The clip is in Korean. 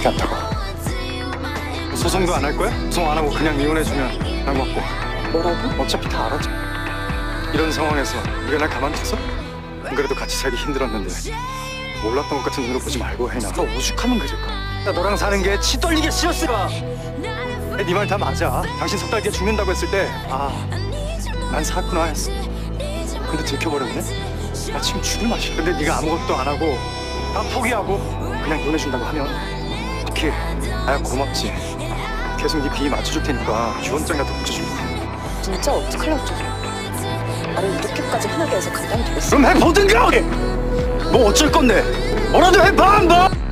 포기한다고. 소송도 안 할 거야? 소송 안 하고 그냥 이혼해주면 날 맞고. 뭐라고? 어차피 다 알았지. 이런 상황에서 네가 날 가만뒀어? 안 그래도 같이 살기 힘들었는데 몰랐던 것 같은 눈으로 보지 말고 해나. 나 오죽하면 그럴까? 나 너랑 사는 게 치 떨리게 싫었으라. 네 말 다 맞아. 당신 석 달 뒤에 죽는다고 했을 때 난 살았구나 했어. 근데 들켜버렸네? 나 지금 죽을 맛이야. 근데 네가 아무것도 안 하고 다 포기하고 그냥 이혼해준다고 하면 특히 나야 고맙지. 계속 네 비위 맞춰줄 테니까 유언장 같은 거 붙여줄게. 진짜 어떡하려고 저래. 나를 이렇게까지 흔하게 해서 감당이 되겠어? 그럼 해보든가! 뭐 어쩔 건데? 뭐라도 해봐 한번!